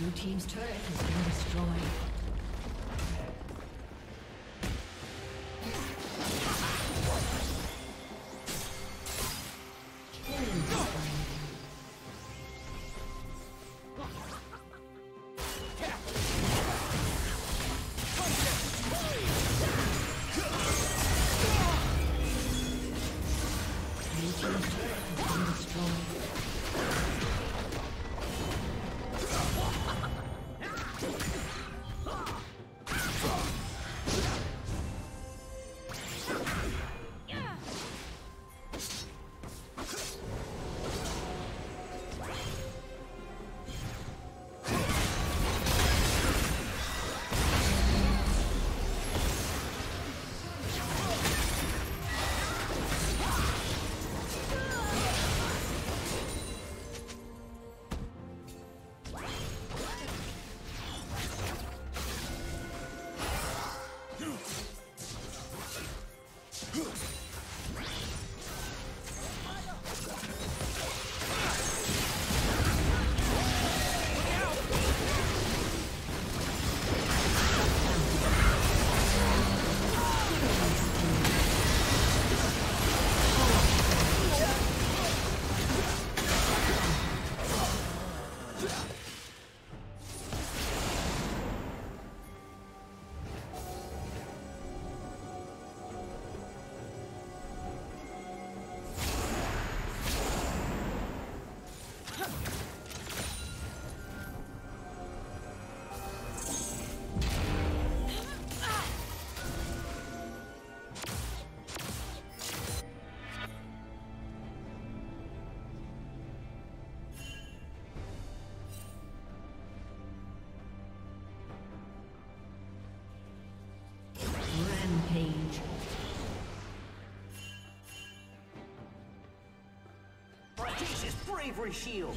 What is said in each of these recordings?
Blue team's turret has been destroyed. bravery shield.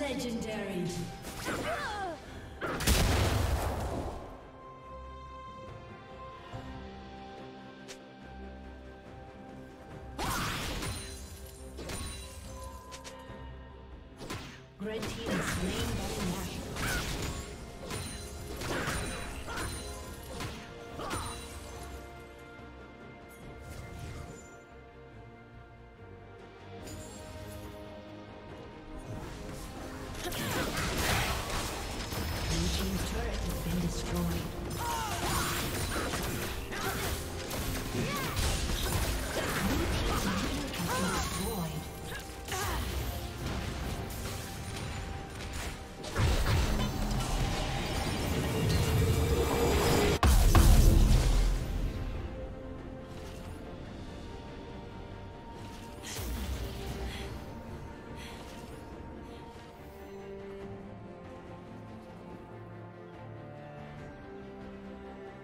Legendary. Red team is slain. Destroyed.